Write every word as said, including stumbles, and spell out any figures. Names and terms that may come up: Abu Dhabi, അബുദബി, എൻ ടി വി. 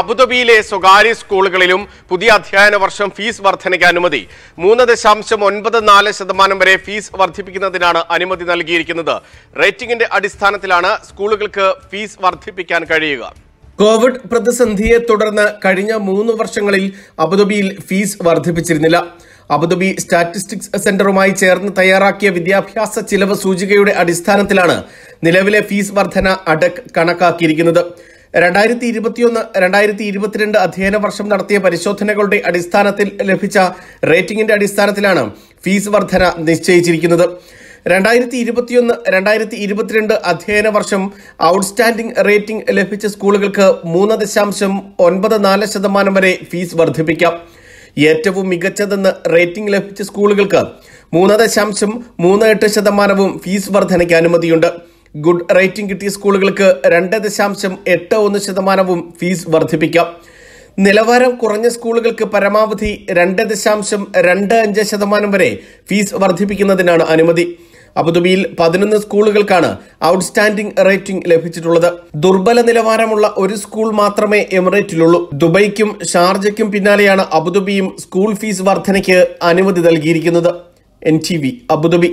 അബുദാബിയിലെ സ്വകാര്യ സ്കൂളുകളിലും പുതിയ അധ്യയന വർഷം ഫീസ് വർധനയ്ക്ക് അനുമതി മൂന്ന് ദശാംശം ഒൻപത് നാല് ശതമാനം വരെ ഫീസ് വർദ്ധിപ്പിക്കുന്നതിനാണ് അനുമതി നൽകിയിരിക്കുന്നത്. റേറ്റിംഗിന്റെ അടിസ്ഥാനത്തിലാണ് സ്കൂളുകൾക്ക് ഫീസ് വർദ്ധിപ്പിക്കാൻ കഴിയുക. കോവിഡ് പ്രതിസന്ധിയെ തുടർന്ന് കഴിഞ്ഞ മൂന്ന് വർഷങ്ങളിൽ അബുദാബിയിൽ ഫീസ് വർദ്ധിപ്പിച്ചിരുന്നില്ല. അബുദാബി സ്റ്റാറ്റിസ്റ്റിക്സ് സെന്ററുമായി ചേർന്ന് തയ്യാറാക്കിയ വിദ്യാഭ്യാസ ചിലവ് സൂചികയുടെ അടിസ്ഥാനത്തിലാണ് നിലവിലെ ഫീസ് വർധന അടക് കണക്കാക്കിയിരിക്കുന്നത്. രണ്ടായിരത്തി ഇരുപത്തിയൊന്ന് രണ്ടായിരത്തി ഇരുപത്തിരണ്ട് അധ്യയന വർഷം നടത്തിയ പരിശോധനകളുടെ അടിസ്ഥാനത്തിൽ ലഭിച്ച റേറ്റിംഗിന്റെ അടിസ്ഥാനത്തിലാണ് ഫീസ് വർധന നിശ്ചയിച്ചിരിക്കുന്നത്. രണ്ടായിരത്തി ഇരുപത്തിയൊന്ന് രണ്ടായിരത്തി ഇരുപത്തിരണ്ട് അധ്യയന വർഷം ഔട്ട്സ്റ്റാൻഡിംഗ് റേറ്റിംഗ് ലഭിച്ച സ്കൂളുകൾക്ക് മൂന്ന് ദശാംശം ഒൻപത് നാല് ശതമാനം വരെ ഫീസ് വർദ്ധിപ്പിക്കാം. ഏറ്റവും മികച്ചതെന്ന് റേറ്റിംഗ് ലഭിച്ച സ്കൂളുകൾക്ക് മൂന്ന് ദശാംശം മൂന്ന് എട്ട് ശതമാനവും ഫീസ് വർധനയ്ക്ക് അനുമതിയുണ്ട്. ഗുഡ് റേറ്റിംഗ് കിട്ടിയ സ്കൂളുകൾക്ക് രണ്ട് ദശാംശം എട്ട് ഒന്ന് ശതമാനവും ഫീസ് വർദ്ധിപ്പിക്കാം. നിലവാരം കുറഞ്ഞ സ്കൂളുകൾക്ക് പരമാവധി രണ്ട് ദശാംശം രണ്ട് അഞ്ച് ശതമാനം വരെ ഫീസ് വർദ്ധിപ്പിക്കുന്നതിനാണ് അനുമതി. അബുദാബിയിൽ പതിനൊന്ന് സ്കൂളുകൾക്കാണ് ഔട്ട്സ്റ്റാൻഡിംഗ് റേറ്റിംഗ് ലഭിച്ചിട്ടുള്ളത്. ദുർബല നിലവാരമുള്ള ഒരു സ്കൂൾ മാത്രമേ എമിറേറ്റിലുള്ളൂ. ദുബൈക്കും ഷാർജയ്ക്കും പിന്നാലെയാണ് അബുദാബിയും സ്കൂൾ ഫീസ് വർധനയ്ക്ക് അനുമതി നൽകിയിരിക്കുന്നത്. എൻ ടി വി Abu Dhabi.